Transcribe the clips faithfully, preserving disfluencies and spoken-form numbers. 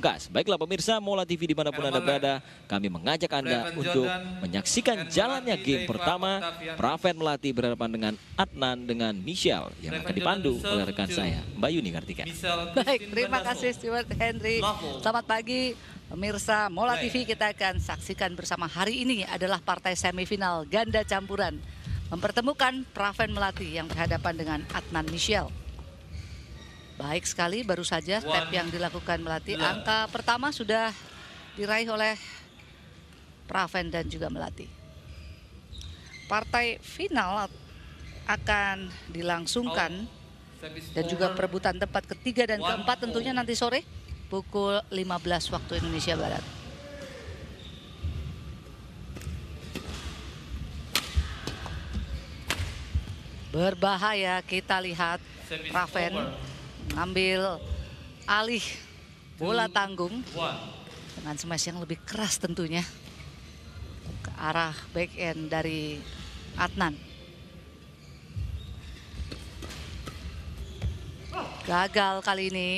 pamungkas. Baiklah pemirsa MolaTV dimanapun Anda berada, kami mengajak Anda untuk menyaksikan jalannya game pertama Praveen Melati berhadapan dengan Adnan dengan Mychelle yang akan dipandu oleh rekan saya Mbak Yuni Kartika. Baik, terima kasih Stewart Henry. Selamat pagi pemirsa MolaTV, kita akan saksikan bersama hari ini adalah partai semifinal ganda campuran mempertemukan Praveen Melati yang berhadapan dengan Adnan Mychelle. Baik sekali, baru saja step yang dilakukan Melati. Angka pertama sudah diraih oleh Praveen dan juga Melati. Partai final akan dilangsungkan dan juga perebutan tempat ketiga dan keempat tentunya nanti sore pukul lima belas waktu Indonesia Barat. Berbahaya, kita lihat Praveen ambil alih bola tanggung dengan smash yang lebih keras tentunya ke arah back end dari Adnan. Gagal kali ini.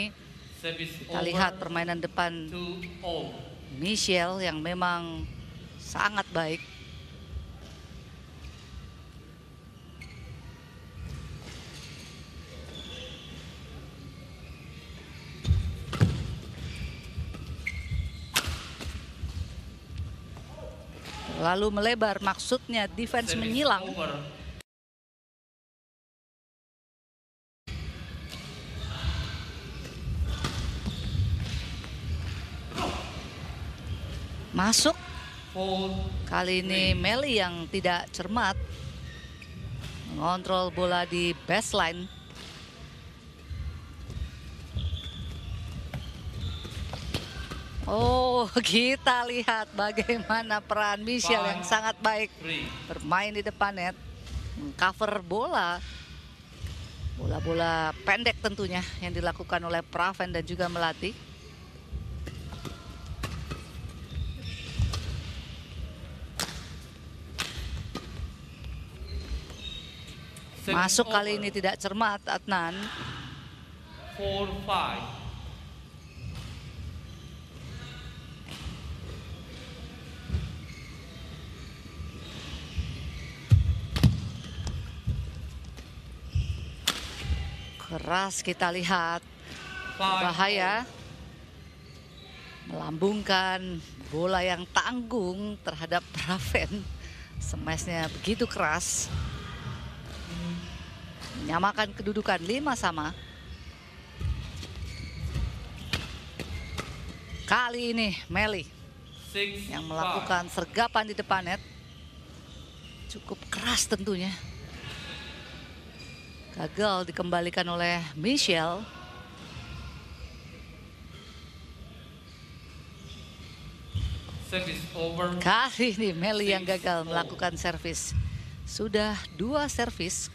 Kita lihat permainan depan Mychelle yang memang sangat baik. Lalu melebar, maksudnya defense menyilang. Masuk. Kali ini Meli yang tidak cermat mengontrol bola di baseline. Oh, kita lihat bagaimana peran Mychelle yang sangat baik bermain di depan net, mengcover bola, bola-bola pendek tentunya yang dilakukan oleh Praveen dan juga Melati. Masuk kali ini tidak cermat Adnan. empat lima. Keras, kita lihat bahaya melambungkan bola yang tanggung terhadap Praveen, smashnya begitu keras, menyamakan kedudukan lima sama. Kali ini Meli yang melakukan sergapan di depan net, cukup keras tentunya. Gagal dikembalikan oleh Mychelle. Kali ini Meli yang gagal melakukan servis. Sudah dua servis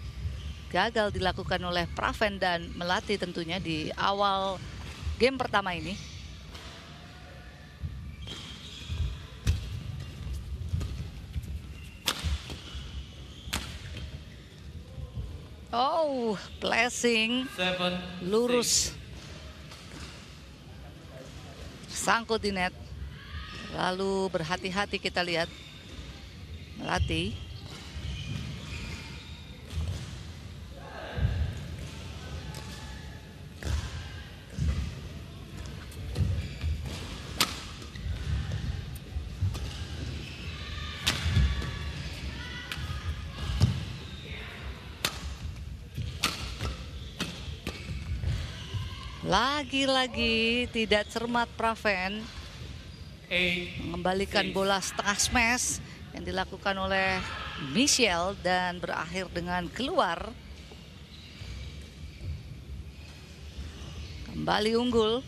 gagal dilakukan oleh Praveen dan Melati tentunya di awal game pertama ini. Oh, blessing, lurus, sangkut di net, lalu berhati-hati kita lihat Melati. Lagi-lagi tidak cermat Praveen mengembalikan bola setengah smash yang dilakukan oleh Mychelle dan berakhir dengan keluar. Kembali unggul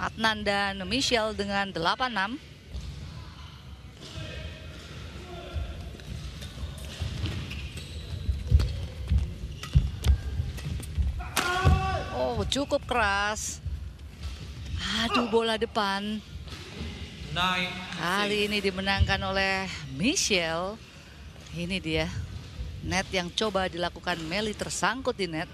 Adnan dan Mychelle dengan delapan enam. Cukup keras. Aduh, bola depan. Kali ini dimenangkan oleh Mychelle. Ini dia net yang coba dilakukan Meli, tersangkut di net.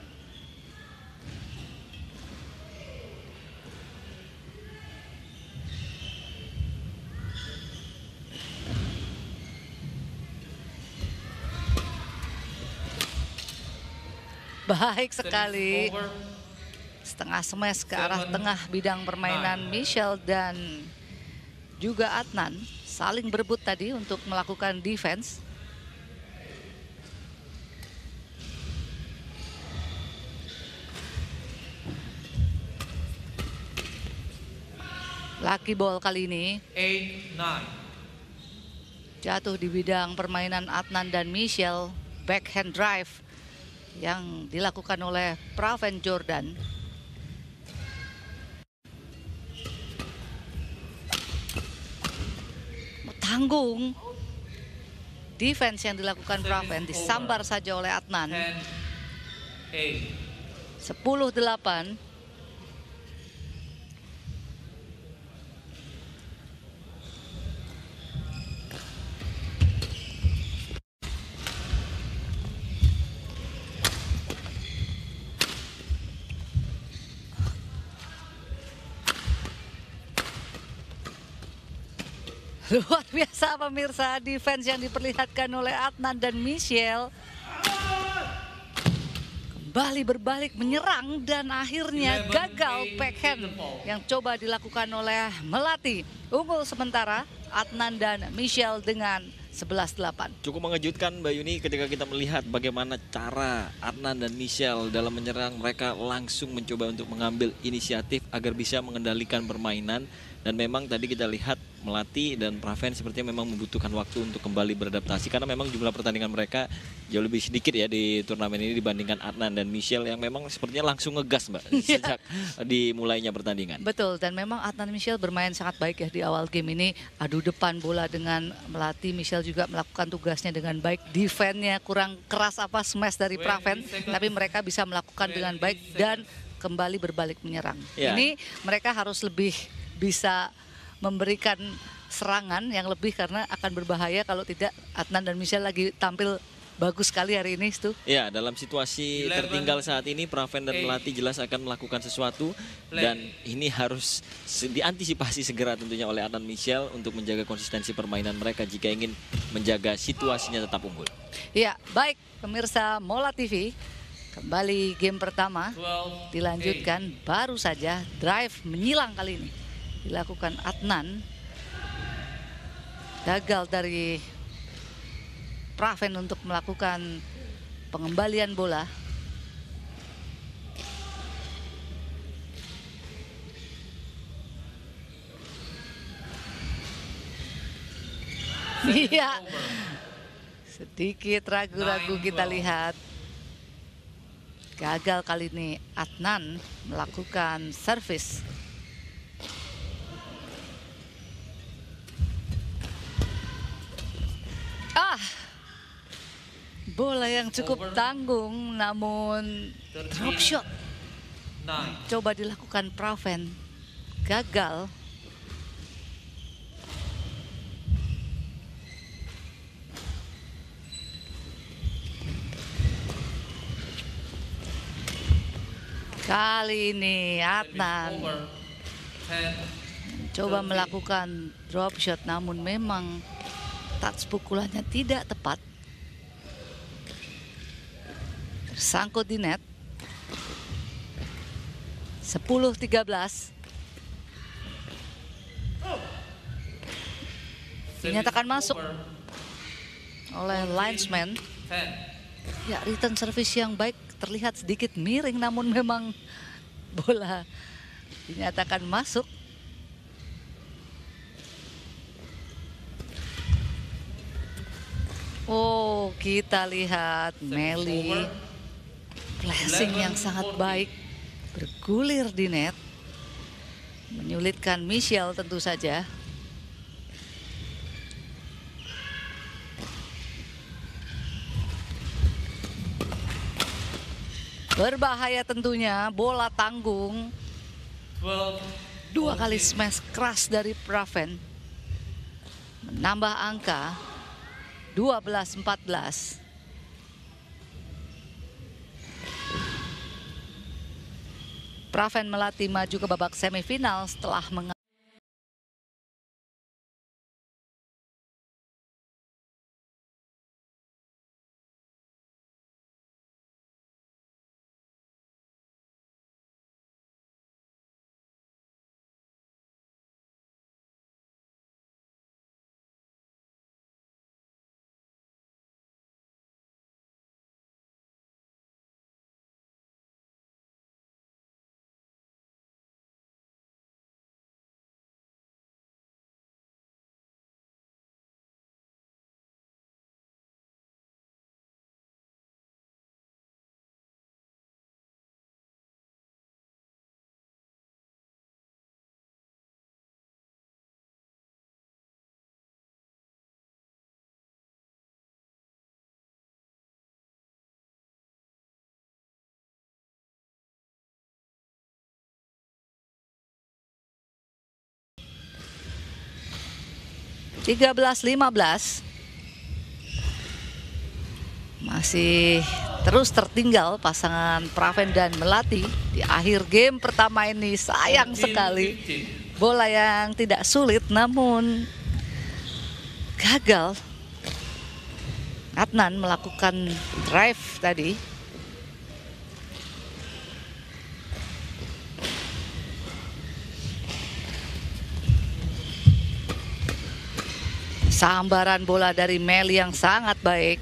Baik sekali. Setengah smash ke arah tengah bidang permainan Mychelle dan juga Adnan saling berebut tadi untuk melakukan defense. Lucky ball kali ini jatuh di bidang permainan Adnan dan Mychelle. Backhand drive yang dilakukan oleh Praveen Jordan. Tanggung defense yang dilakukan Praveen disambar saja oleh Adnan. sepuluh delapan. Luar biasa pemirsa, defense yang diperlihatkan oleh Adnan dan Mychelle. Kembali berbalik menyerang dan akhirnya gagal backhand yang coba dilakukan oleh Melati. Unggul sementara Adnan dan Mychelle dengan sebelas delapan. Cukup mengejutkan Mbak Yuni ketika kita melihat bagaimana cara Adnan dan Mychelle dalam menyerang. Mereka langsung mencoba untuk mengambil inisiatif agar bisa mengendalikan permainan. Dan memang tadi kita lihat Melati dan Praveen sepertinya memang membutuhkan waktu untuk kembali beradaptasi. Karena memang jumlah pertandingan mereka jauh lebih sedikit ya di turnamen ini dibandingkan Adnan dan Mychelle yang memang sepertinya langsung ngegas Mbak sejak dimulainya pertandingan. Betul, dan memang Adnan Mychelle bermain sangat baik ya di awal game ini. Adu depan bola dengan Melati, Mychelle juga melakukan tugasnya dengan baik. Defense-nya kurang keras apa smash dari Praveen, tapi mereka bisa melakukan dengan baik dan kembali berbalik menyerang. Ya. Ini mereka harus lebih bisa memberikan serangan yang lebih karena akan berbahaya kalau tidak. Adnan dan Mychelle lagi tampil bagus sekali hari ini itu. Ya, dalam situasi tertinggal saat ini Praveen dan Melati jelas akan melakukan sesuatu dan ini harus diantisipasi segera tentunya oleh Adnan Mychelle untuk menjaga konsistensi permainan mereka jika ingin menjaga situasinya tetap unggul. Ya, baik pemirsa MolaTV. Kembali game pertama dilanjutkan baru saja drive menyilang kali ini. Dilakukan Adnan, gagal dari Praveen untuk melakukan pengembalian bola. Iya, sedikit ragu-ragu kita lihat. Gagal kali ini Adnan melakukan servis. Ah, bola yang cukup tanggung namun drop shot. Coba dilakukan Praveen, gagal. Kali ini Adnan coba melakukan drop shot namun memang touch pukulannya tidak tepat. Tersangkut di net. sepuluh tiga belas. Dinyatakan masuk oleh linesman. Ya, return service yang baik terlihat sedikit miring namun memang bola dinyatakan masuk. Oh, kita lihat Meli flashing yang sangat baik bergulir di net, menyulitkan Mychelle tentu saja. Berbahaya tentunya, bola tanggung. Dua kali smash keras dari Praveen, menambah angka. dua belas empat belas. Praveen Melati maju ke babak semifinal setelah mengalahkan tiga belas lima belas. Masih terus tertinggal pasangan Praveen dan Melati di akhir game pertama ini. Sayang sekali bola yang tidak sulit namun gagal. Adnan melakukan drive tadi. Sambaran bola dari Meli yang sangat baik.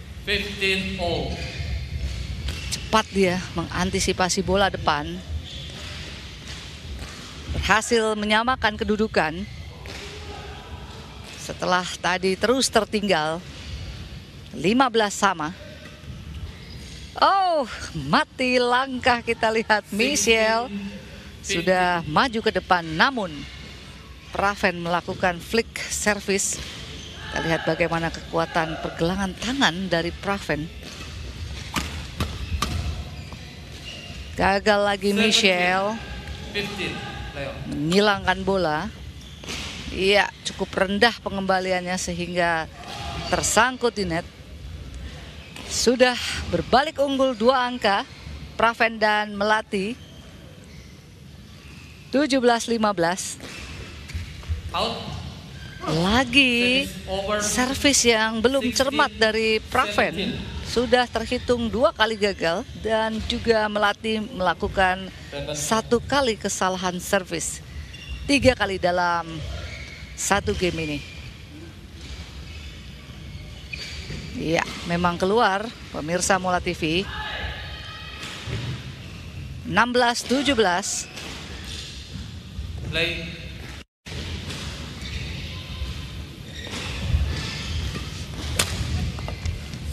Cepat dia mengantisipasi bola depan. Berhasil menyamakan kedudukan. Setelah tadi terus tertinggal. lima belas sama. Oh, mati langkah, kita lihat Mychelle sudah maju ke depan namun Praveen melakukan flick service. Kita lihat bagaimana kekuatan pergelangan tangan dari Praveen. Gagal lagi Mychelle menghilangkan bola. Iya, cukup rendah pengembaliannya sehingga tersangkut di net. Sudah berbalik unggul dua angka, Praveen dan Melati. tujuh belas lima belas. Lagi servis yang belum cermat dari Praveen. Sudah terhitung dua kali gagal dan juga Melati melakukan satu kali kesalahan servis. Tiga kali dalam satu game ini. Ya, memang keluar pemirsa MolaTV. enam belas tujuh belas. Play.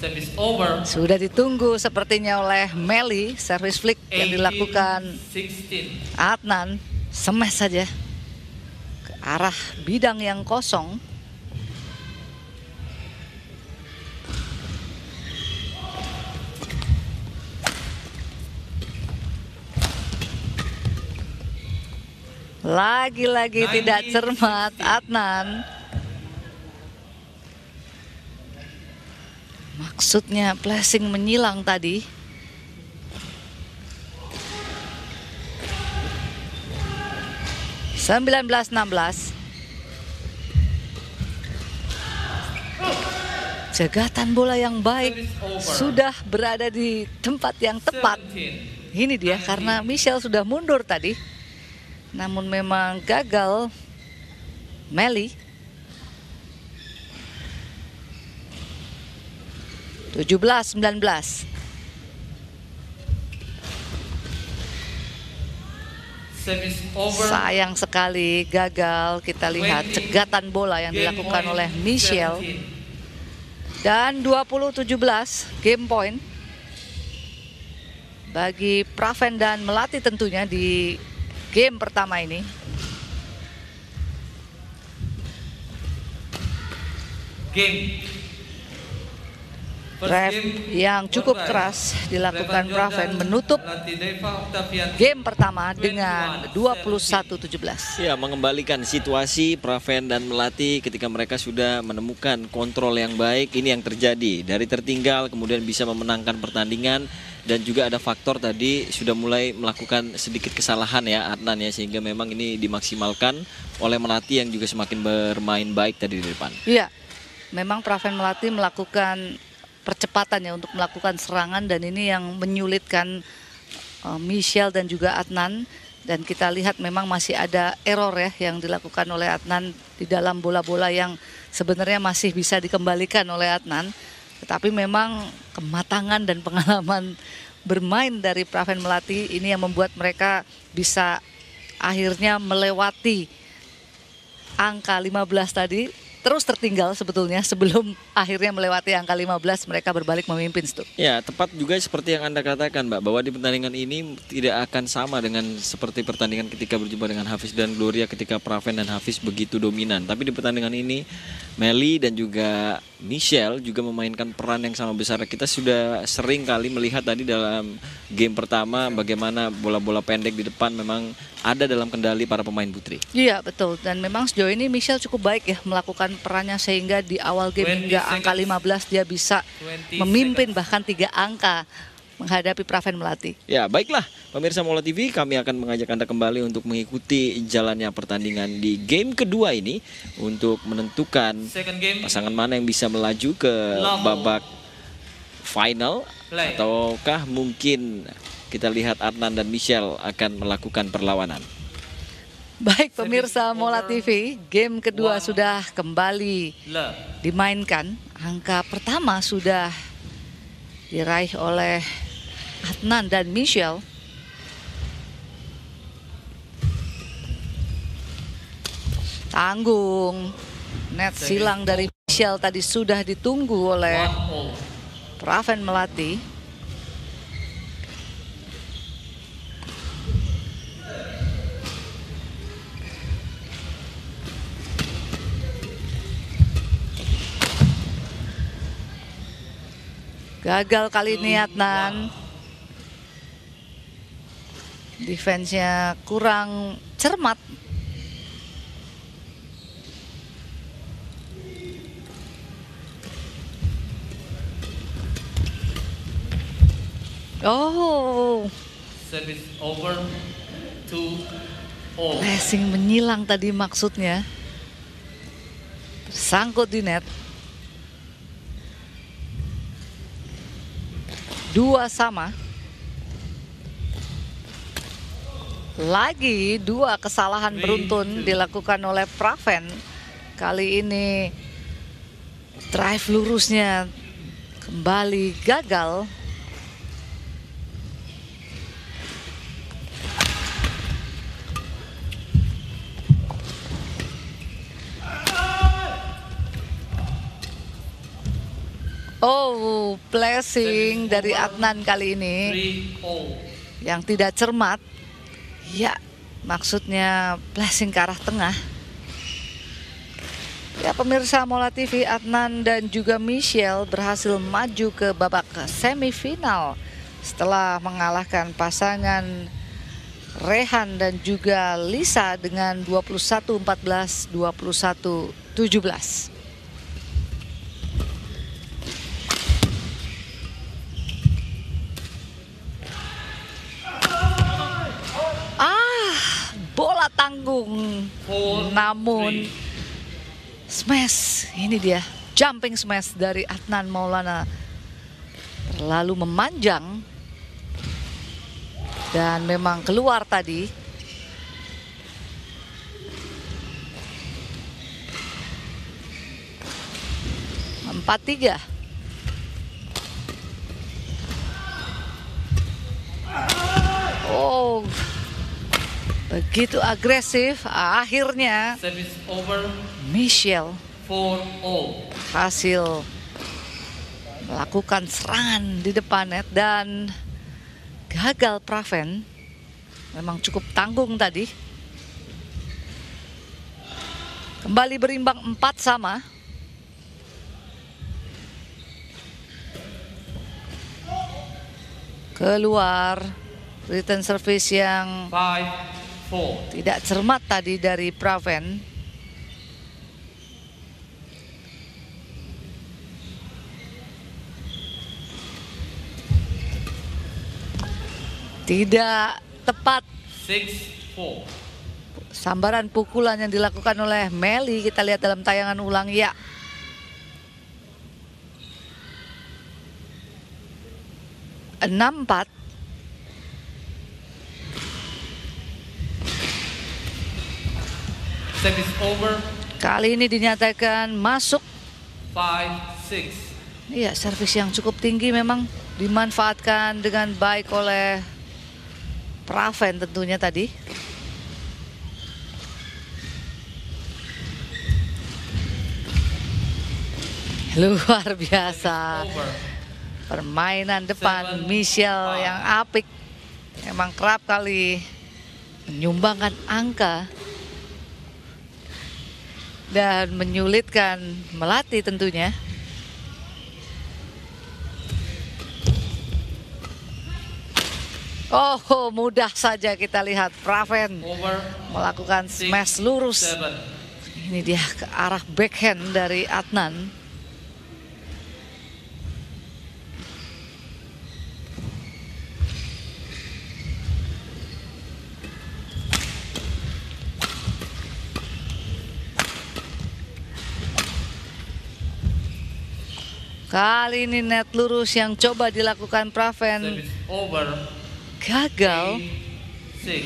Service over. Sudah ditunggu sepertinya oleh Meli, service flick yang dilakukan sixteen. Adnan smash saja ke arah bidang yang kosong. Lagi-lagi tidak cermat Adnan. Maksudnya flashing menyilang tadi. sembilan belas enam belas. Jagatan bola yang baik sudah berada di tempat yang tepat. Ini dia karena Mychelle sudah mundur tadi. Namun memang gagal Meli. tujuh belas sembilan belas. Sayang sekali gagal. Kita lihat cegatan bola yang dilakukan oleh Mychelle. Dan dua puluh tujuh belas game point bagi Praveen dan Melati tentunya di game pertama ini. Game. Drive yang cukup keras dilakukan Praveen menutup game pertama dengan dua puluh satu tujuh belas. Ya, mengembalikan situasi Praveen dan Melati ketika mereka sudah menemukan kontrol yang baik. Ini yang terjadi, dari tertinggal kemudian bisa memenangkan pertandingan. Dan juga ada faktor tadi sudah mulai melakukan sedikit kesalahan ya Adnan ya, sehingga memang ini dimaksimalkan oleh Melati yang juga semakin bermain baik tadi di depan. Iya, memang Praveen Melati melakukan percepatan ya untuk melakukan serangan dan ini yang menyulitkan uh, Mychelle dan juga Adnan. Dan kita lihat memang masih ada error ya yang dilakukan oleh Adnan di dalam bola-bola yang sebenarnya masih bisa dikembalikan oleh Adnan. Tetapi memang kematangan dan pengalaman bermain dari Praveen Melati ini yang membuat mereka bisa akhirnya melewati angka lima belas tadi. Terus tertinggal sebetulnya sebelum akhirnya melewati angka lima belas mereka berbalik memimpin itu. Ya, tepat juga seperti yang Anda katakan Mbak, bahwa di pertandingan ini tidak akan sama dengan seperti pertandingan ketika berjumpa dengan Hafiz dan Gloria ketika Praveen dan Hafiz begitu dominan. Tapi di pertandingan ini Melly dan juga Mychelle juga memainkan peran yang sama besar. Kita sudah sering kali melihat tadi dalam game pertama bagaimana bola-bola pendek di depan memang ada dalam kendali para pemain Putri. Iya betul, dan memang sejauh ini Mychelle cukup baik ya melakukan perannya sehingga di awal game hingga angka lima belas dia bisa memimpin bahkan tiga angka menghadapi Praveen Melati. Ya baiklah pemirsa Mola T V, kami akan mengajak Anda kembali untuk mengikuti jalannya pertandingan di game kedua ini untuk menentukan pasangan mana yang bisa melaju ke babak final, ataukah mungkin kita lihat Adnan dan Mychelle akan melakukan perlawanan. Baik pemirsa Mola T V, game kedua sudah kembali dimainkan. Angka pertama sudah diraih oleh Adnan dan Mychelle. Tanggung net silang dari Mychelle tadi sudah ditunggu oleh Praveen Melati. Gagal kali ini Adnan. Defense-nya kurang cermat. Oh. Service over to all. Pressing menyilang tadi maksudnya. Tersangkut di net. Dua sama. Lagi dua kesalahan beruntun dilakukan oleh Praveen. Kali ini drive lurusnya kembali gagal. Oh, placing dari Adnan kali ini yang tidak cermat. Ya, maksudnya placing ke arah tengah. Ya, pemirsa Mola T V, Adnan dan juga Mychelle berhasil maju ke babak semifinal setelah mengalahkan pasangan Rehan dan juga Lisa dengan dua puluh satu empat belas, dua puluh satu tujuh belas. Bola tanggung, namun smash, ini dia jumping smash dari Adnan Maulana terlalu memanjang dan memang keluar tadi. Empat tiga. Oh, begitu agresif, akhirnya Mychelle berhasil melakukan serangan di depan net dan gagal Praveen. Memang cukup tanggung tadi. Kembali berimbang empat sama. Keluar return service yang Five. tidak cermat tadi dari Praveen. Tidak tepat sambaran pukulan yang dilakukan oleh Melly. Kita lihat dalam tayangan ulang ya. enam empat. Kali ini dinyatakan masuk. Iya, servis yang cukup tinggi memang dimanfaatkan dengan baik oleh Praveen tentunya tadi. Luar biasa permainan depan Mychelle yang apik. Memang kerap kali menyumbangkan angka. dan menyulitkan Melati tentunya. Oh, mudah saja kita lihat Praveen melakukan smash lurus. Ini dia ke arah backhand dari Adnan. Kali ini net lurus yang coba dilakukan Praveen gagal.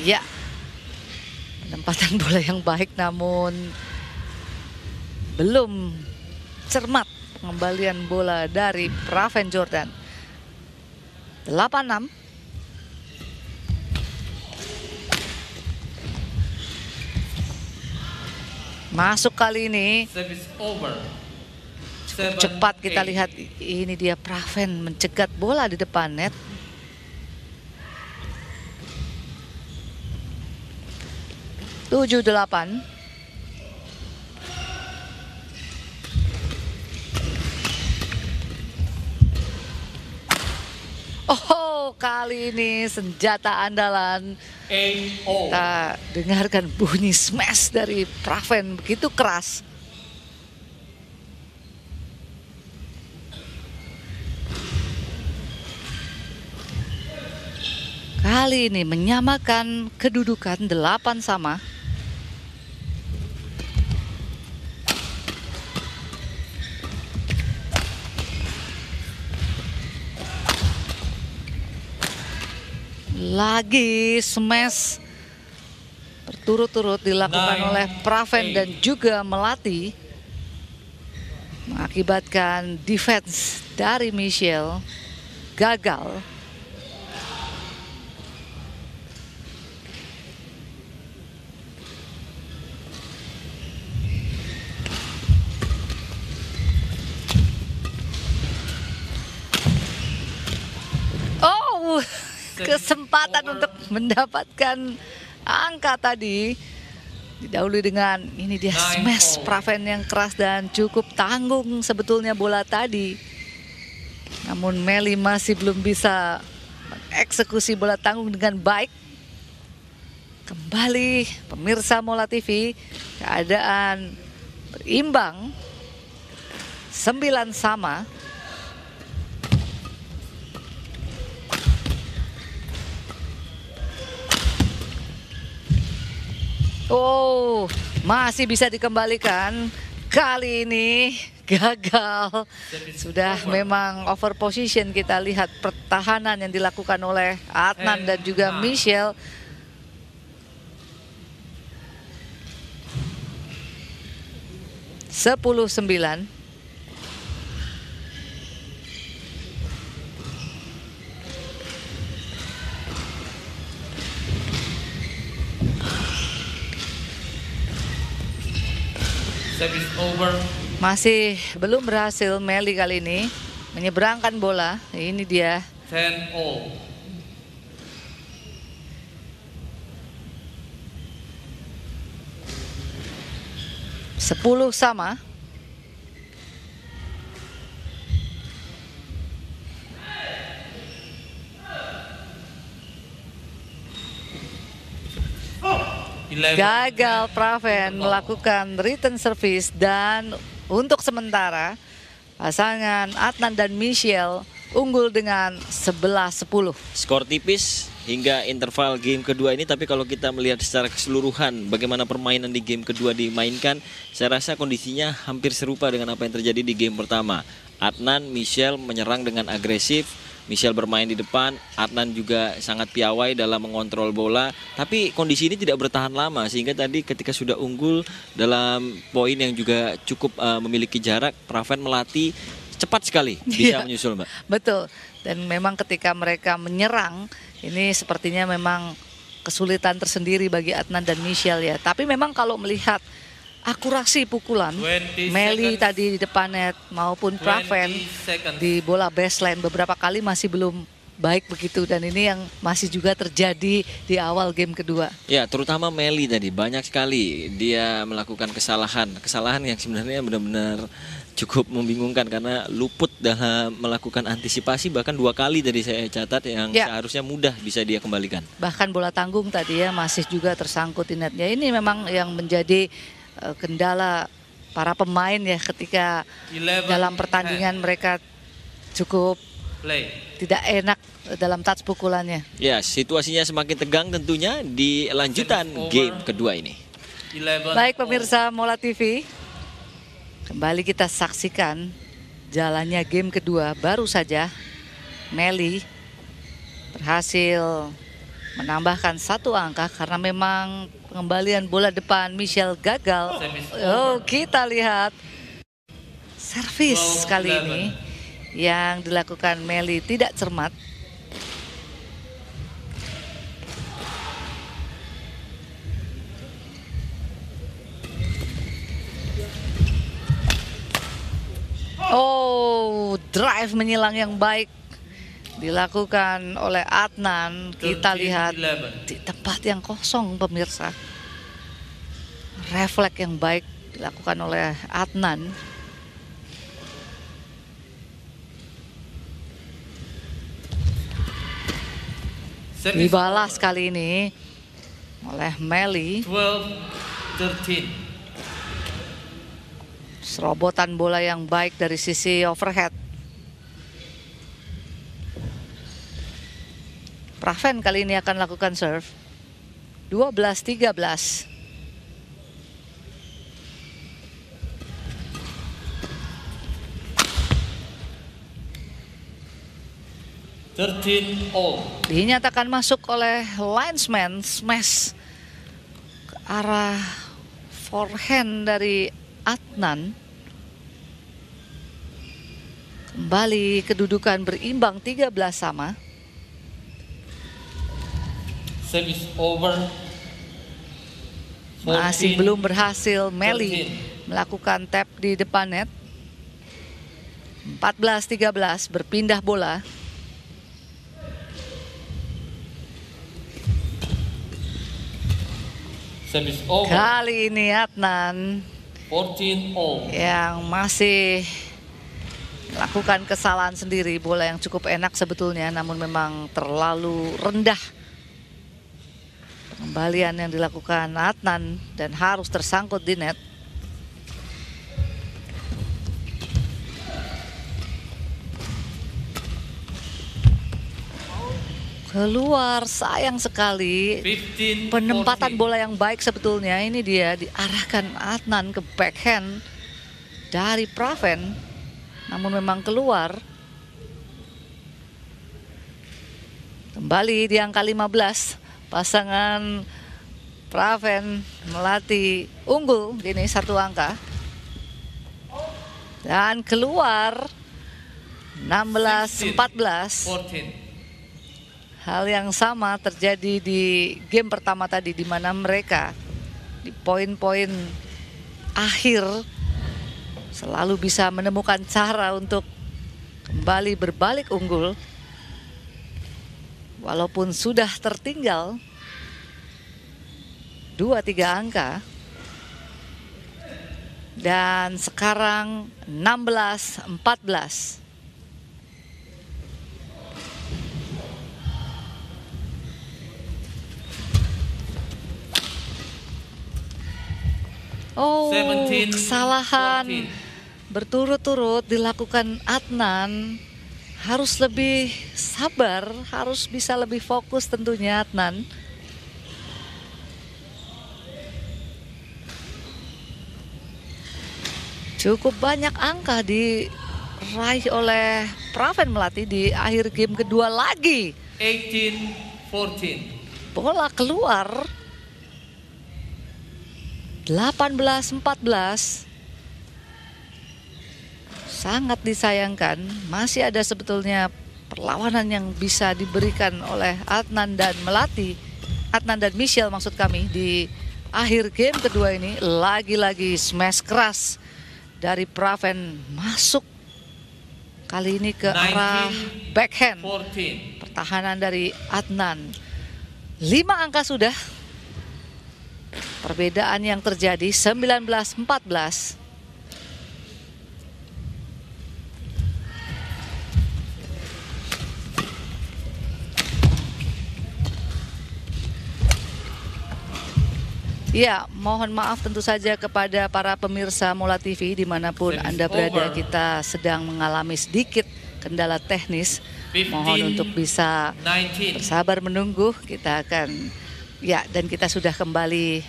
Ya, penempatan bola yang baik namun belum cermat pengembalian bola dari Praveen Jordan. delapan enam. Masuk kali ini. Cukup cepat kita lihat, ini dia Praveen mencegat bola di depan net. tujuh delapan. Oh, kali ini senjata andalan. Kita dengarkan bunyi smash dari Praveen begitu keras. Kali ini menyamakan kedudukan delapan sama. Lagi smash berturut-turut dilakukan Nine, oleh Praveen eight. Dan juga Melati, mengakibatkan defense dari Mychelle gagal. Oh, kesempatan over. Untuk mendapatkan angka tadi didahului dengan ini dia smash Praveen yang keras dan cukup tanggung sebetulnya bola tadi. Namun Melly masih belum bisa mengeksekusi bola tanggung dengan baik. Kembali pemirsa MolaTV, keadaan berimbang sembilan sama. Oh, masih bisa dikembalikan. Kali ini gagal. Sudah memang over position, kita lihat pertahanan yang dilakukan oleh Adnan dan juga Mychelle. sepuluh sembilan. Masih belum berhasil Melly kali ini menyeberangkan bola. Ini dia. sepuluh sama. Gagal Praveen melakukan return service dan untuk sementara pasangan Adnan dan Mychelle unggul dengan sebelas sepuluh. Skor tipis hingga interval game kedua ini, tapi kalau kita melihat secara keseluruhan bagaimana permainan di game kedua dimainkan, saya rasa kondisinya hampir serupa dengan apa yang terjadi di game pertama. Adnan, Mychelle menyerang dengan agresif. Mychelle bermain di depan, Adnan juga sangat piawai dalam mengontrol bola. Tapi kondisi ini tidak bertahan lama, sehingga tadi ketika sudah unggul dalam poin yang juga cukup uh, memiliki jarak, Praveen Melati cepat sekali bisa ya, menyusul, Mbak. Betul, dan memang ketika mereka menyerang, ini sepertinya memang kesulitan tersendiri bagi Adnan dan Mychelle ya. Tapi memang kalau melihat akurasi pukulan Melly tadi di depan net maupun Praveen di bola baseline beberapa kali masih belum baik begitu, dan ini yang masih juga terjadi di awal game kedua. Ya, terutama Melly tadi banyak sekali dia melakukan kesalahan, kesalahan yang sebenarnya benar-benar cukup membingungkan karena luput dalam melakukan antisipasi, bahkan dua kali tadi saya catat yang ya. seharusnya mudah bisa dia kembalikan. Bahkan bola tanggung tadi ya masih juga tersangkut di netnya. Ini memang yang menjadi kendala para pemain ya ketika dalam pertandingan mereka cukup tidak enak dalam touch pukulannya. Ya, situasinya semakin tegang tentunya di lanjutan game kedua ini. Baik pemirsa Mola T V, kembali kita saksikan jalannya game kedua. Baru saja Melly berhasil menambahkan satu angka karena memang pengembalian bola depan Mychelle gagal. Oh, kita lihat servis kali ini yang dilakukan Melly tidak cermat. Oh, drive menyilang yang baik dilakukan oleh Adnan. Kita lihat di tempat yang kosong pemirsa. Refleks yang baik dilakukan oleh Adnan. Dibalas kali ini oleh Melly. twelve thirteen. Serobotan bola yang baik dari sisi overhead. Praveen kali ini akan lakukan serve. dua belas tiga belas. thirteen all. Dinyatakan masuk oleh linesman, smash ke arah forehand dari Adnan. Kembali kedudukan berimbang tiga belas sama. Service over. Masih belum berhasil Melly melakukan tap di depan net. empat belas tiga belas berpindah bola. Service over. Kali ini Adnan yang masih lakukan kesalahan sendiri. Bola yang cukup enak sebetulnya, namun memang terlalu rendah pengembalian yang dilakukan Adnan dan harus tersangkut di net. Keluar, sayang sekali. Penempatan bola yang baik sebetulnya. Ini dia diarahkan Adnan ke backhand dari Praveen, namun memang keluar. Kembali di angka lima belas. Pasangan Praveen Melati unggul. Ini satu angka. Dan keluar enam belas empat belas. Hal yang sama terjadi di game pertama tadi, di mana mereka di poin-poin akhir selalu bisa menemukan cara untuk kembali berbalik unggul. Walaupun sudah tertinggal dua tiga angka. Dan sekarang enam belas empat belas. Oh, kesalahan berturut-turut dilakukan Adnan. Harus lebih sabar, harus bisa lebih fokus tentunya Adnan. Cukup banyak angka diraih oleh Praveen Melati di akhir game kedua lagi. eighteen fourteen. Bola keluar. delapan belas empat belas. Sangat disayangkan, masih ada sebetulnya perlawanan yang bisa diberikan oleh Adnan dan Melati. Adnan dan Mychelle maksud kami di akhir game kedua ini. Lagi-lagi smash keras dari Praveen masuk kali ini ke arah backhand. tahanan dari Adnan. Lima angka sudah. Perbedaan yang terjadi sembilan belas empat belas. Ya, mohon maaf tentu saja kepada para pemirsa Mola T V dimanapun Anda berada, kita sedang mengalami sedikit kendala teknis. Mohon untuk bisa bersabar menunggu, kita akan ya, dan kita sudah kembali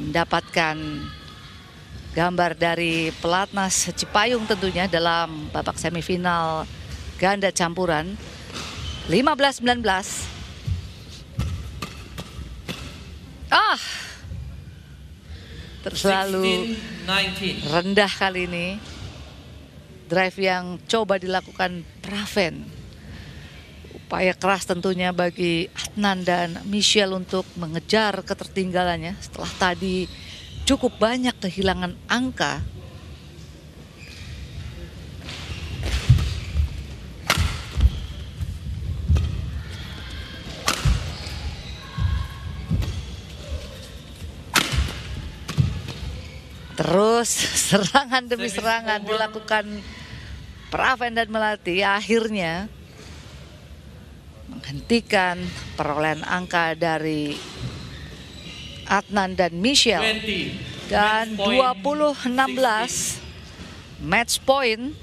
mendapatkan gambar dari Pelatnas Cipayung tentunya dalam babak semifinal ganda campuran lima belas sembilan belas. Ah. Terlalu rendah kali ini drive yang coba dilakukan Praveen. Upaya keras tentunya bagi Adnan dan Mychelle untuk mengejar ketertinggalannya setelah tadi cukup banyak kehilangan angka. Terus serangan demi serangan dilakukan Praveen dan Melati, akhirnya menghentikan perolehan angka dari Adnan dan Mychelle. Dan dua puluh enam belas match point.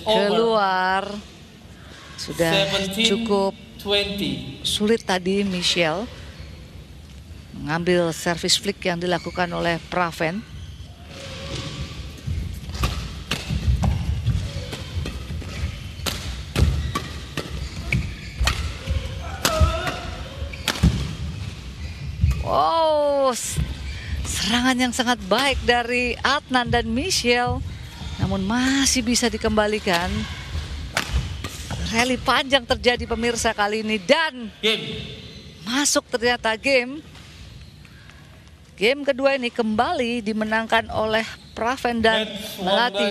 Keluar. Sudah cukup sulit tadi Mychelle mengambil service flick yang dilakukan oleh Praveen. Wow, serangan yang sangat baik dari Adnan dan Mychelle, namun masih bisa dikembalikan. Rally panjang terjadi pemirsa kali ini dan game. Masuk ternyata game. Game kedua ini kembali dimenangkan oleh Praveen dan Melati.